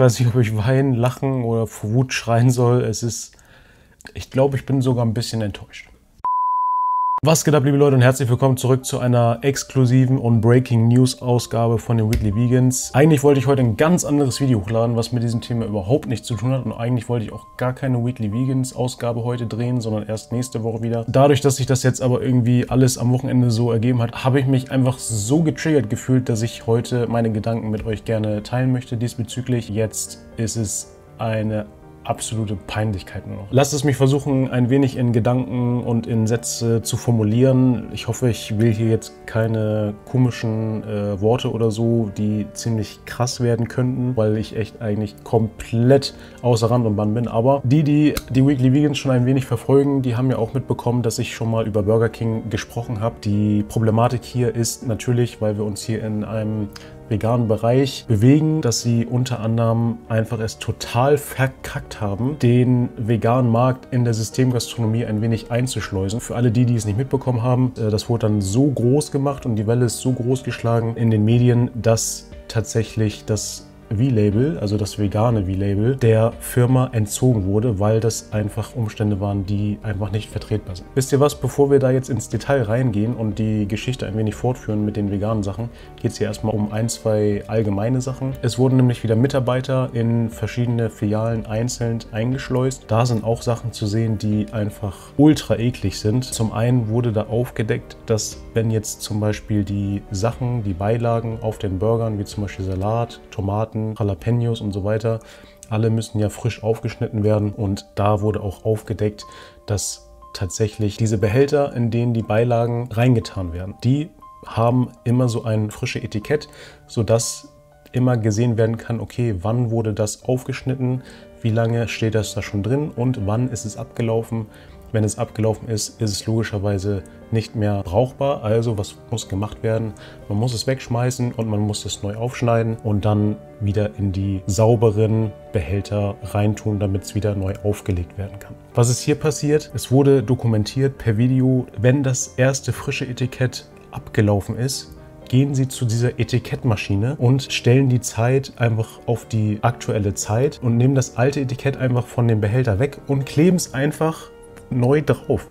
weiß nicht, ob ich weinen, lachen oder vor Wut schreien soll. Es ist, ich glaube, ich bin sogar ein bisschen enttäuscht. Was geht ab, liebe Leute, und herzlich willkommen zurück zu einer exklusiven und Breaking News Ausgabe von den Weekly Vegans. Eigentlich wollte ich heute ein ganz anderes Video hochladen, was mit diesem Thema überhaupt nichts zu tun hat, und eigentlich wollte ich auch gar keine Weekly Vegans Ausgabe heute drehen, sondern erst nächste Woche wieder. Dadurch, dass sich das jetzt aber irgendwie alles am Wochenende so ergeben hat, habe ich mich einfach so getriggert gefühlt, dass ich heute meine Gedanken mit euch gerne teilen möchte diesbezüglich. Jetzt ist es eine absolute Peinlichkeit nur noch. Lasst es mich versuchen, ein wenig in Gedanken und in Sätze zu formulieren. Ich hoffe, ich will hier jetzt keine komischen Worte oder so, die ziemlich krass werden könnten, weil ich echt eigentlich komplett außer Rand und Band bin. Aber die Weekly Vegans schon ein wenig verfolgen, die haben ja auch mitbekommen, dass ich schon mal über Burger King gesprochen habe. Die Problematik hier ist natürlich, weil wir uns hier in einem veganen Bereich bewegen, dass sie unter anderem einfach es total verkackt haben, den veganen Markt in der Systemgastronomie ein wenig einzuschleusen. Für alle die, die es nicht mitbekommen haben, das wurde dann so groß gemacht und die Welle ist so groß geschlagen in den Medien, dass tatsächlich das V-Label, also das vegane V-Label, der Firma entzogen wurde, weil das einfach Umstände waren, die einfach nicht vertretbar sind. Wisst ihr was, bevor wir da jetzt ins Detail reingehen und die Geschichte ein wenig fortführen mit den veganen Sachen, geht es hier erstmal um ein, zwei allgemeine Sachen. Es wurden nämlich wieder Mitarbeiter in verschiedene Filialen einzeln eingeschleust. Da sind auch Sachen zu sehen, die einfach ultra eklig sind. Zum einen wurde da aufgedeckt, dass wenn jetzt zum Beispiel die Sachen, die Beilagen auf den Burgern, wie zum Beispiel Salat, Tomaten, Jalapenos und so weiter, alle müssen ja frisch aufgeschnitten werden, und da wurde auch aufgedeckt, dass tatsächlich diese Behälter, in denen die Beilagen reingetan werden, die haben immer so ein frisches Etikett, sodass immer gesehen werden kann, okay, wann wurde das aufgeschnitten, wie lange steht das da schon drin und wann ist es abgelaufen. Wenn es abgelaufen ist, ist es logischerweise nicht mehr brauchbar. Also was muss gemacht werden? Man muss es wegschmeißen und man muss es neu aufschneiden und dann wieder in die sauberen Behälter reintun, damit es wieder neu aufgelegt werden kann. Was ist hier passiert? Es wurde dokumentiert per Video, wenn das erste frische Etikett abgelaufen ist, gehen Sie zu dieser Etikettmaschine und stellen die Zeit einfach auf die aktuelle Zeit und nehmen das alte Etikett einfach von dem Behälter weg und kleben es einfach neu drauf.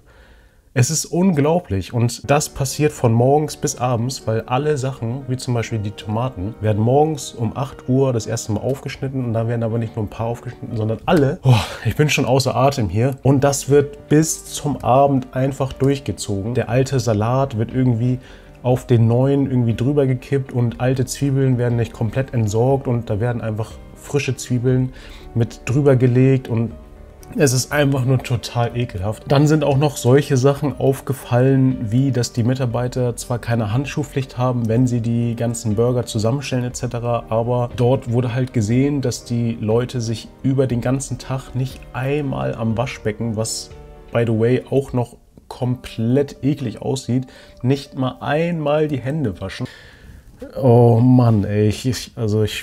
Es ist unglaublich, und das passiert von morgens bis abends, weil alle Sachen, wie zum Beispiel die Tomaten, werden morgens um 8 Uhr das erste Mal aufgeschnitten, und da werden aber nicht nur ein paar aufgeschnitten, sondern alle. Oh, ich bin schon außer Atem hier, und das wird bis zum Abend einfach durchgezogen. Der alte Salat wird irgendwie auf den neuen irgendwie drüber gekippt, und alte Zwiebeln werden nicht komplett entsorgt, und da werden einfach frische Zwiebeln mit drüber gelegt, und es ist einfach nur total ekelhaft. Dann sind auch noch solche Sachen aufgefallen, wie dass die Mitarbeiter zwar keine Handschuhpflicht haben, wenn sie die ganzen Burger zusammenstellen etc., aber dort wurde halt gesehen, dass die Leute sich über den ganzen Tag nicht einmal am Waschbecken, was by the way auch noch komplett eklig aussieht, nicht mal einmal die Hände waschen. Oh Mann, ey.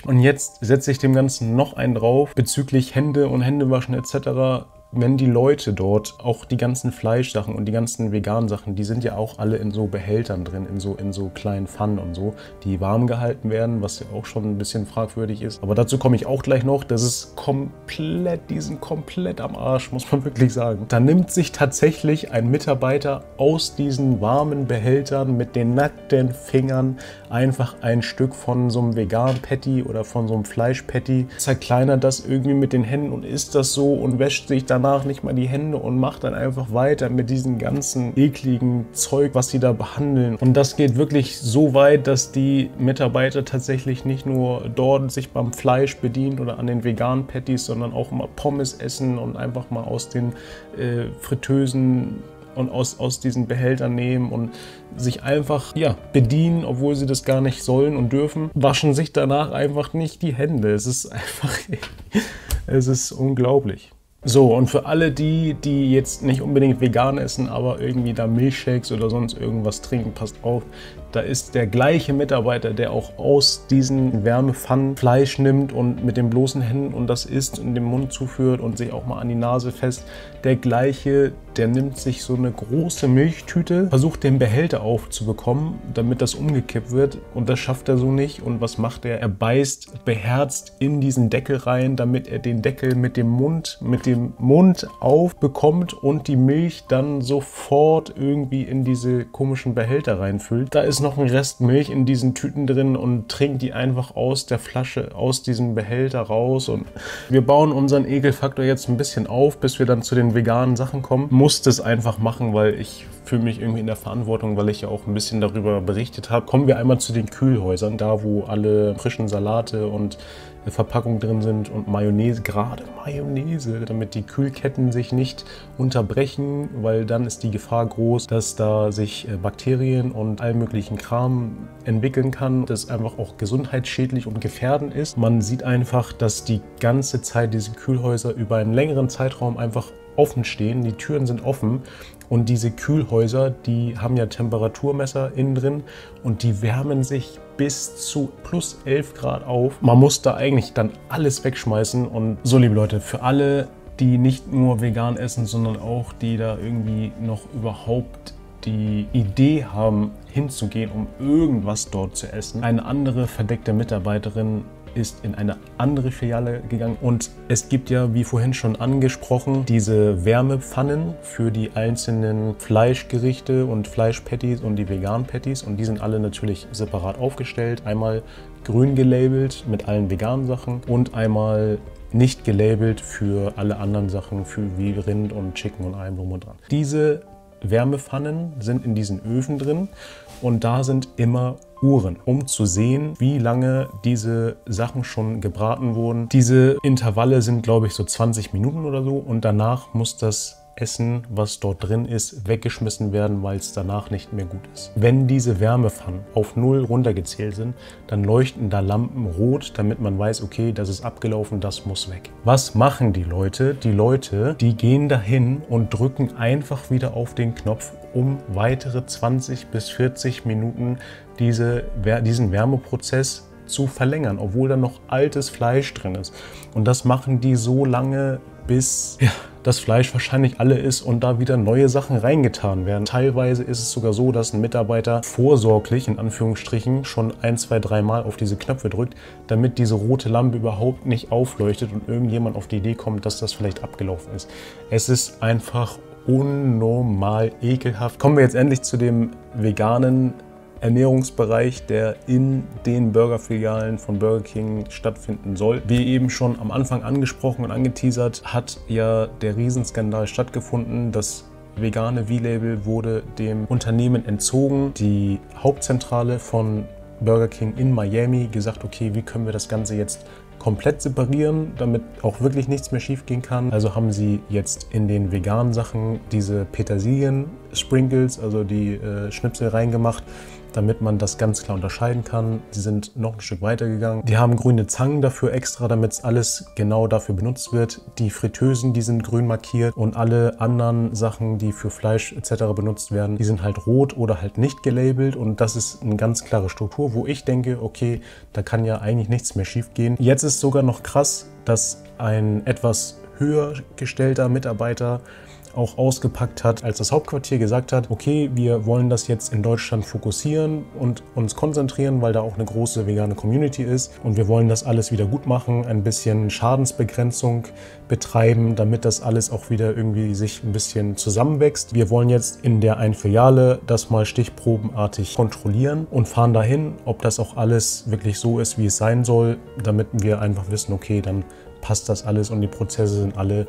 Und jetzt setze ich dem Ganzen noch einen drauf bezüglich Hände und Händewaschen etc. Wenn die Leute dort auch die ganzen Fleischsachen und die ganzen veganen Sachen, die sind ja auch alle in so Behältern drin, in so kleinen Pfannen und so, die warm gehalten werden, was ja auch schon ein bisschen fragwürdig ist. Aber dazu komme ich auch gleich noch. Das ist komplett, die sind komplett am Arsch, muss man wirklich sagen. Da nimmt sich tatsächlich ein Mitarbeiter aus diesen warmen Behältern mit den nackten Fingern einfach ein Stück von so einem veganen Patty oder von so einem Fleischpatty, zerkleinert das irgendwie mit den Händen und isst das so und wäscht sich danach nicht mal die Hände und macht dann einfach weiter mit diesem ganzen ekligen Zeug, was sie da behandeln. Und das geht wirklich so weit, dass die Mitarbeiter tatsächlich nicht nur dort sich beim Fleisch bedienen oder an den veganen Patties, sondern auch mal Pommes essen und einfach mal aus den Fritteusen und aus diesen Behältern nehmen und sich einfach, ja, bedienen, obwohl sie das gar nicht sollen und dürfen, waschen sich danach einfach nicht die Hände. Es ist einfach, es ist unglaublich. So, und für alle die, die jetzt nicht unbedingt vegan essen, aber irgendwie da Milchshakes oder sonst irgendwas trinken, passt auf, Da ist der gleiche Mitarbeiter, der auch aus diesen Wärmepfannen Fleisch nimmt und mit den bloßen Händen und das isst und dem Mund zuführt und sich auch mal an die Nase fest. Der gleiche, der nimmt sich so eine große Milchtüte, versucht den Behälter aufzubekommen, damit das umgekippt wird und das schafft er so nicht. Und was macht er? Er beißt beherzt in diesen Deckel rein, damit er den Deckel mit dem Mund aufbekommt und die Milch dann sofort irgendwie in diese komischen Behälter reinfüllt. Da ist noch ein Rest Milch in diesen Tüten drin und trinkt die einfach aus der Flasche, aus diesem Behälter raus. Und wir bauen unseren Ekelfaktor jetzt ein bisschen auf, bis wir dann zu den veganen Sachen kommen. Muss das einfach machen, weil ich fühle mich irgendwie in der Verantwortung, weil ich ja auch ein bisschen darüber berichtet habe. Kommen wir einmal zu den Kühlhäusern, da wo alle frischen Salate und Verpackung drin sind und Mayonnaise, gerade Mayonnaise, damit die Kühlketten sich nicht unterbrechen, weil dann ist die Gefahr groß, dass da sich Bakterien und all möglichen Kram entwickeln kann, das einfach auch gesundheitsschädlich und gefährdend ist. Man sieht einfach, dass die ganze Zeit diese Kühlhäuser über einen längeren Zeitraum einfach offen stehen, die Türen sind offen und diese Kühlhäuser, die haben ja Temperaturmesser innen drin und die wärmen sich bis zu plus 11 Grad auf. Man muss da eigentlich dann alles wegschmeißen und so, liebe Leute, für alle, die nicht nur vegan essen, sondern auch die da irgendwie noch überhaupt die Idee haben, hinzugehen, um irgendwas dort zu essen. Eine andere verdeckte Mitarbeiterin ist in eine andere Filiale gegangen und es gibt ja, wie vorhin schon angesprochen, diese Wärmepfannen für die einzelnen Fleischgerichte und Fleischpatties und die veganen Patties und die sind alle natürlich separat aufgestellt. Einmal grün gelabelt mit allen veganen Sachen und einmal nicht gelabelt für alle anderen Sachen, für wie Rind und Chicken und allem drum und dran. Diese Wärmepfannen sind in diesen Öfen drin und da sind immer Uhren, um zu sehen, wie lange diese Sachen schon gebraten wurden. Diese Intervalle sind, glaube ich, so 20 Minuten oder so und danach muss das Essen, was dort drin ist, weggeschmissen werden, weil es danach nicht mehr gut ist. Wenn diese Wärmepfannen auf 0 runtergezählt sind, dann leuchten da Lampen rot, damit man weiß, okay, das ist abgelaufen, das muss weg. Was machen die Leute? Die Leute, die gehen dahin und drücken einfach wieder auf den Knopf, um weitere 20 bis 40 Minuten diesen Wärmeprozess zu verlängern, obwohl da noch altes Fleisch drin ist. Und das machen die so lange, bis das Fleisch wahrscheinlich alle ist und da wieder neue Sachen reingetan werden. Teilweise ist es sogar so, dass ein Mitarbeiter vorsorglich, in Anführungsstrichen, schon 1, 2, 3 Mal auf diese Knöpfe drückt, damit diese rote Lampe überhaupt nicht aufleuchtet und irgendjemand auf die Idee kommt, dass das vielleicht abgelaufen ist. Es ist einfach unnormal ekelhaft. Kommen wir jetzt endlich zu dem veganen Ernährungsbereich, der in den Burgerfilialen von Burger King stattfinden soll. Wie eben schon am Anfang angesprochen und angeteasert, hat ja der Riesenskandal stattgefunden. Das vegane V-Label wurde dem Unternehmen entzogen. Die Hauptzentrale von Burger King in Miami gesagt, okay, wie können wir das Ganze jetzt komplett separieren, damit auch wirklich nichts mehr schief gehen kann. Also haben sie jetzt in den veganen Sachen diese Petersilien-Sprinkles, also die Schnipsel reingemacht, damit man das ganz klar unterscheiden kann. Sie sind noch ein Stück weiter gegangen. Die haben grüne Zangen dafür extra, damit alles genau dafür benutzt wird. Die Fritteusen, die sind grün markiert und alle anderen Sachen, die für Fleisch etc. benutzt werden, die sind halt rot oder halt nicht gelabelt und das ist eine ganz klare Struktur, wo ich denke, okay, da kann ja eigentlich nichts mehr schief gehen. Jetzt ist sogar noch krass, dass ein etwas höher gestellter Mitarbeiter auch ausgepackt hat, als das Hauptquartier gesagt hat, okay, wir wollen das jetzt in Deutschland fokussieren und uns konzentrieren, weil da auch eine große vegane Community ist und wir wollen das alles wieder gut machen, ein bisschen Schadensbegrenzung betreiben, damit das alles auch wieder irgendwie sich ein bisschen zusammenwächst. Wir wollen jetzt in der einen Filiale das mal stichprobenartig kontrollieren und fahren dahin, ob das auch alles wirklich so ist, wie es sein soll, damit wir einfach wissen, okay, dann passt das alles und die Prozesse sind alle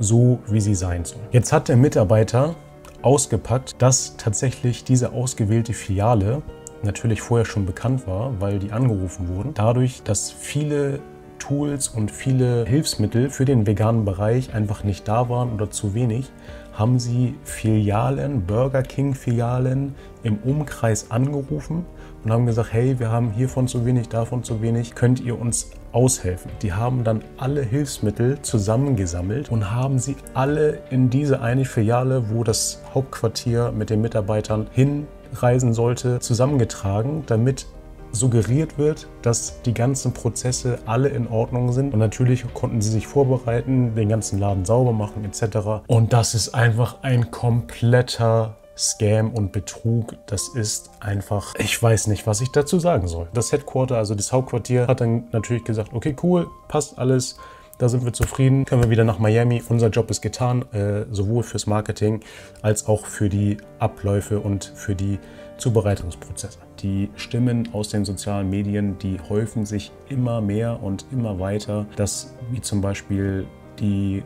so, wie sie sein sollen. Jetzt hat der Mitarbeiter ausgepackt, dass tatsächlich diese ausgewählte Filiale natürlich vorher schon bekannt war, weil die angerufen wurden. Dadurch, dass viele Tools und viele Hilfsmittel für den veganen Bereich einfach nicht da waren oder zu wenig, haben sie Filialen, Burger King Filialen im Umkreis angerufen und haben gesagt, hey, wir haben hiervon zu wenig, davon zu wenig, könnt ihr uns aushelfen? Die haben dann alle Hilfsmittel zusammengesammelt und haben sie alle in diese eine Filiale, wo das Hauptquartier mit den Mitarbeitern hin reisen sollte, zusammengetragen, damit suggeriert wird, dass die ganzen Prozesse alle in Ordnung sind. Und natürlich konnten sie sich vorbereiten, den ganzen Laden sauber machen etc. Und das ist einfach ein kompletter Scam und Betrug. Das ist einfach, ich weiß nicht, was ich dazu sagen soll. Das Headquarter, also das Hauptquartier, hat dann natürlich gesagt, okay, cool, passt alles. Da sind wir zufrieden, können wir wieder nach Miami. Unser Job ist getan, sowohl fürs Marketing als auch für die Abläufe und für die Zubereitungsprozesse. Die Stimmen aus den sozialen Medien, die häufen sich immer mehr und immer weiter, dass wie zum Beispiel die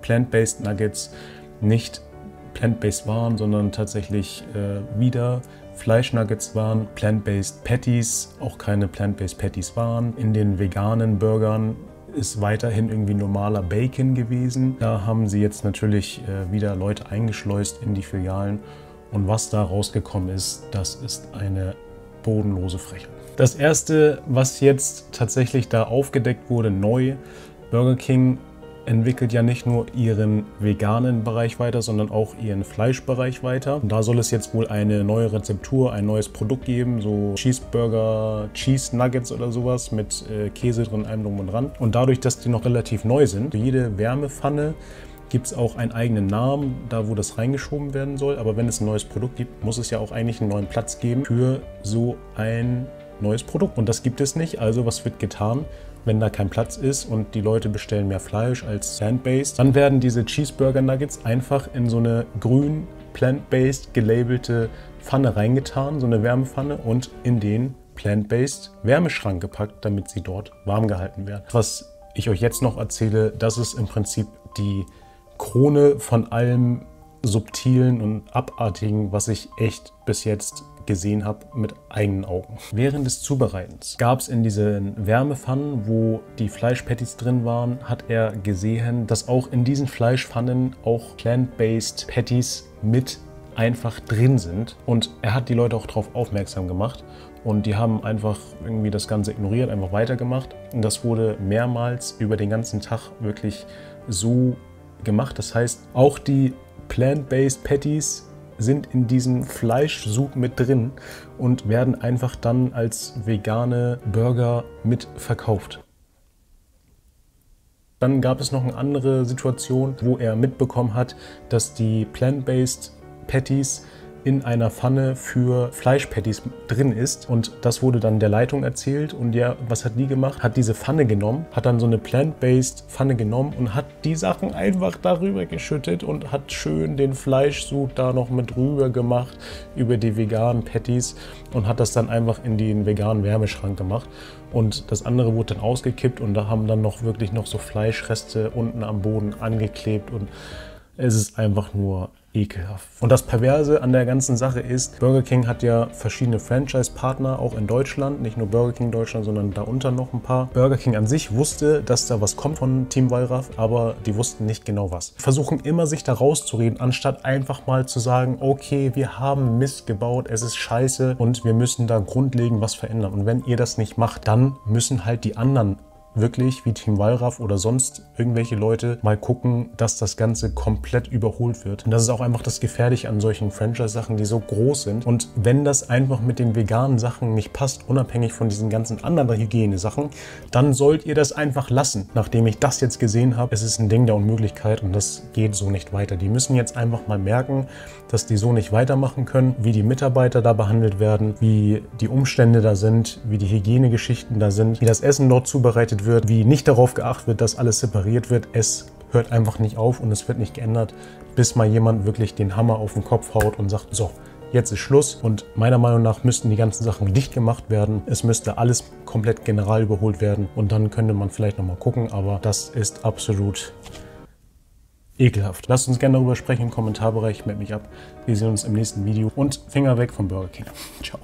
Plant-Based Nuggets nicht Plant-Based waren, sondern tatsächlich wieder Fleischnuggets waren, Plant-Based Patties auch keine Plant-Based Patties waren. In den veganen Burgern ist weiterhin irgendwie normaler Bacon gewesen. Da haben sie jetzt natürlich wieder Leute eingeschleust in die Filialen. Und was da rausgekommen ist, das ist eine bodenlose Frechheit. Das erste, was jetzt tatsächlich da aufgedeckt wurde, neu, Burger King entwickelt ja nicht nur ihren veganen Bereich weiter, sondern auch ihren Fleischbereich weiter. Und da soll es jetzt wohl eine neue Rezeptur, ein neues Produkt geben, so Cheeseburger, Cheese Nuggets oder sowas mit Käse drin, allem drum und dran. Und dadurch, dass die noch relativ neu sind, jede Wärmepfanne gibt es auch einen eigenen Namen, da wo das reingeschoben werden soll. Aber wenn es ein neues Produkt gibt, muss es ja auch eigentlich einen neuen Platz geben für so ein neues Produkt. Und das gibt es nicht, also was wird getan? Wenn da kein Platz ist und die Leute bestellen mehr Fleisch als Plant-Based, dann werden diese Cheeseburger Nuggets einfach in so eine grün Plant-Based gelabelte Pfanne reingetan, so eine Wärmepfanne, und in den Plant-Based Wärmeschrank gepackt, damit sie dort warm gehalten werden. Was ich euch jetzt noch erzähle, das ist im Prinzip die Krone von allem Subtilen und Abartigen, was ich echt bis jetzt gesehen habe mit eigenen Augen. Während des Zubereitens gab es in diesen Wärmepfannen, wo die Fleischpatties drin waren, hat er gesehen, dass auch in diesen Fleischpfannen auch Plant-Based Patties mit einfach drin sind. Und er hat die Leute auch darauf aufmerksam gemacht. Und die haben einfach irgendwie das Ganze ignoriert, einfach weitergemacht. Und das wurde mehrmals über den ganzen Tag wirklich so gemacht. Das heißt, auch die Plant-Based Patties sind in diesem Fleischsud mit drin und werden einfach dann als vegane Burger mit verkauft. Dann gab es noch eine andere Situation, wo er mitbekommen hat, dass die Plant-Based Patties in einer Pfanne für Fleischpatties drin ist, und das wurde dann der Leitung erzählt. Und ja, was hat die gemacht? Hat diese Pfanne genommen, hat dann so eine Plant-Based Pfanne genommen und hat die Sachen einfach darüber geschüttet und hat schön den Fleischsud da noch mit drüber gemacht über die veganen Patties und hat das dann einfach in den veganen Wärmeschrank gemacht. Und das andere wurde dann ausgekippt und da haben dann noch wirklich noch so Fleischreste unten am Boden angeklebt und es ist einfach nur ekelhaft. Und das Perverse an der ganzen Sache ist, Burger King hat ja verschiedene Franchise-Partner, auch in Deutschland. Nicht nur Burger King Deutschland, sondern darunter noch ein paar. Burger King an sich wusste, dass da was kommt von Team Wallraff, aber die wussten nicht genau was. Versuchen immer, sich da rauszureden, anstatt einfach mal zu sagen, okay, wir haben Mist gebaut, es ist scheiße und wir müssen da grundlegend was verändern. Und wenn ihr das nicht macht, dann müssen halt die anderen wirklich wie Team Wallraff oder sonst irgendwelche Leute mal gucken, dass das Ganze komplett überholt wird. Und das ist auch einfach das Gefährliche an solchen Franchise-Sachen, die so groß sind. Und wenn das einfach mit den veganen Sachen nicht passt, unabhängig von diesen ganzen anderen Hygienesachen, dann sollt ihr das einfach lassen. Nachdem ich das jetzt gesehen habe, es ist ein Ding der Unmöglichkeit und das geht so nicht weiter. Die müssen jetzt einfach mal merken, dass die so nicht weitermachen können, wie die Mitarbeiter da behandelt werden, wie die Umstände da sind, wie die Hygienegeschichten da sind, wie das Essen dort zubereitet wird, wie nicht darauf geachtet wird, dass alles separiert wird. Es hört einfach nicht auf und es wird nicht geändert, bis mal jemand wirklich den Hammer auf den Kopf haut und sagt, so, jetzt ist Schluss. Und meiner Meinung nach müssten die ganzen Sachen dicht gemacht werden. Es müsste alles komplett general überholt werden und dann könnte man vielleicht nochmal gucken, aber das ist absolut ekelhaft. Lasst uns gerne darüber sprechen im Kommentarbereich, meld mich ab. Wir sehen uns im nächsten Video und Finger weg vom Burger King. Ciao.